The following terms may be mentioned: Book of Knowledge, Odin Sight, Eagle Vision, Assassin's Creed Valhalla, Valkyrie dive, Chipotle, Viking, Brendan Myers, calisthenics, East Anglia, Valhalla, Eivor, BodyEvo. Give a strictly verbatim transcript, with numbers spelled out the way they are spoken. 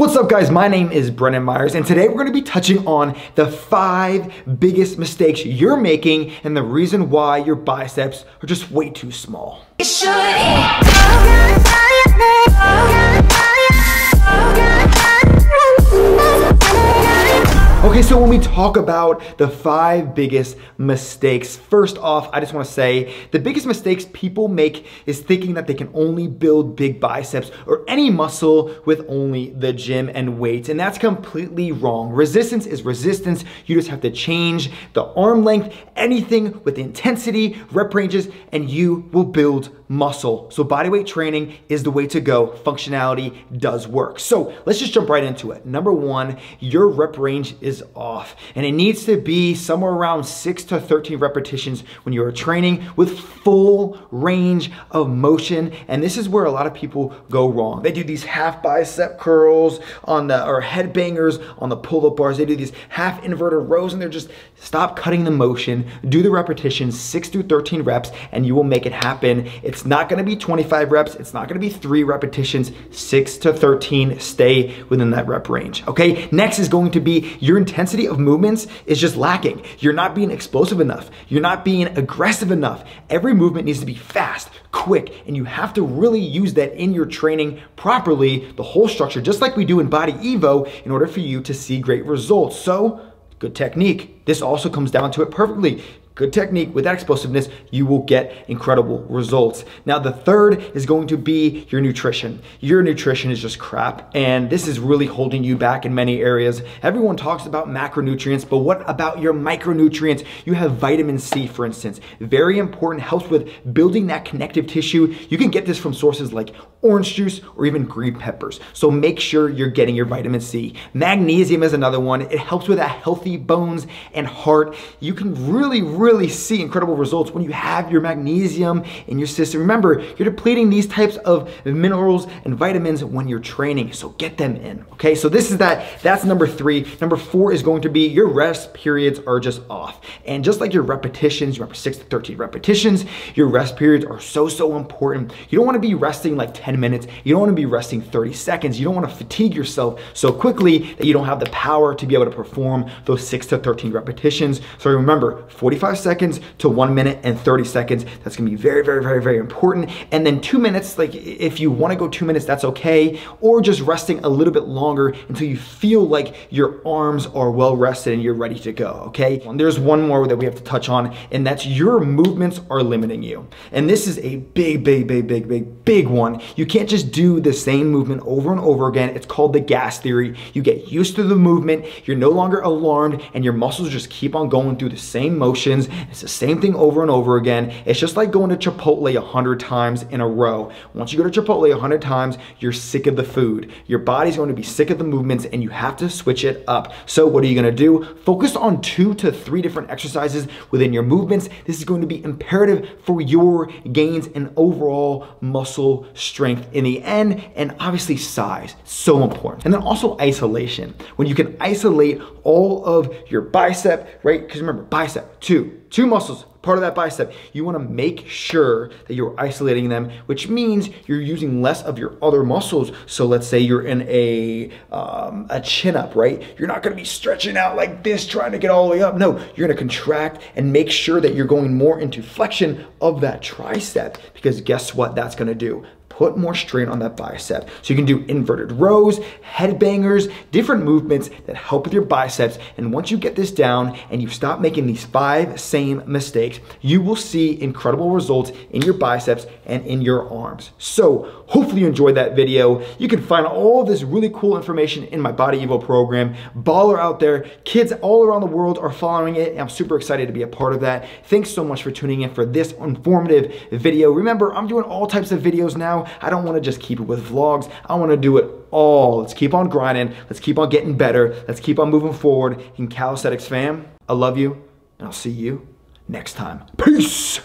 What's up guys, my name is Brendan Myers and today we're gonna be touching on the five biggest mistakes you're making and the reason why your biceps are just way too small. Okay, so when we talk about the five biggest mistakes, first off, I just wanna say the biggest mistakes people make is thinking that they can only build big biceps or any muscle with only the gym and weights, and that's completely wrong. Resistance is resistance. You just have to change the arm length, anything with intensity, rep ranges, and you will build muscle. So bodyweight training is the way to go. Functionality does work. So let's just jump right into it. Number one, your rep range is is off, and it needs to be somewhere around six to thirteen repetitions when you're training with full range of motion, and this is where a lot of people go wrong. They do these half bicep curls on the, or head bangers on the pull-up bars. They do these half inverted rows, and they're just, stop cutting the motion, do the repetitions, six to thirteen reps, and you will make it happen. It's not gonna be twenty-five reps, it's not gonna be three repetitions, six to thirteen, stay within that rep range, okay? Next is going to be your intensity of movements is just lacking. You're not being explosive enough. You're not being aggressive enough. Every movement needs to be fast, quick, and you have to really use that in your training properly, the whole structure, just like we do in BodyEvo, in order for you to see great results. So, good technique. This also comes down to it perfectly. Good technique, with that explosiveness, you will get incredible results. Now the third is going to be your nutrition. Your nutrition is just crap, and this is really holding you back in many areas. Everyone talks about macronutrients, but what about your micronutrients? You have vitamin C, for instance. Very important, helps with building that connective tissue. You can get this from sources like orange juice or even green peppers. So make sure you're getting your vitamin C. Magnesium is another one. It helps with that healthy bones and heart. You can really, really really see incredible results when you have your magnesium in your system. Remember, you're depleting these types of minerals and vitamins when you're training, so get them in, okay? So this is that, that's number three. Number four is going to be your rest periods are just off. And just like your repetitions, remember six to thirteen repetitions, your rest periods are so, so important. You don't wanna be resting like ten minutes. You don't wanna be resting thirty seconds. You don't wanna fatigue yourself so quickly that you don't have the power to be able to perform those six to thirteen repetitions. So remember, forty-five seconds to one minute and thirty seconds. That's gonna be very, very, very, very important. And then two minutes, like if you wanna go two minutes, that's okay. Or just resting a little bit longer until you feel like your arms are well rested and you're ready to go, okay? And there's one more that we have to touch on, and that's your movements are limiting you. And this is a big, big, big, big, big, big one. You can't just do the same movement over and over again. It's called the gas theory. You get used to the movement, you're no longer alarmed, and your muscles just keep on going through the same motions. It's the same thing over and over again. It's just like going to Chipotle a hundred times in a row. Once you go to Chipotle a hundred times, you're sick of the food. Your body's going to be sick of the movements and you have to switch it up. So what are you gonna do? Focus on two to three different exercises within your movements. This is going to be imperative for your gains and overall muscle strength in the end, and obviously size, so important. And then also isolation. When you can isolate all of your bicep, right? Because remember, bicep, two, Two muscles, part of that bicep. You wanna make sure that you're isolating them, which means you're using less of your other muscles. So let's say you're in a, um, a chin-up, right? You're not gonna be stretching out like this, trying to get all the way up. No, you're gonna contract and make sure that you're going more into flexion of that tricep, because guess what that's gonna do? Put more strain on that bicep. So you can do inverted rows, head bangers, different movements that help with your biceps. And once you get this down and you stop making these five same mistakes, you will see incredible results in your biceps and in your arms. So hopefully you enjoyed that video. You can find all this really cool information in my BodyEvo program. Baller out there. Kids all around the world are following it, and I'm super excited to be a part of that. Thanks so much for tuning in for this informative video. Remember, I'm doing all types of videos now. I don't want to just keep it with vlogs. I want to do it all. Let's keep on grinding. Let's keep on getting better. Let's keep on moving forward. In calisthenics fam, I love you, and I'll see you next time. Peace!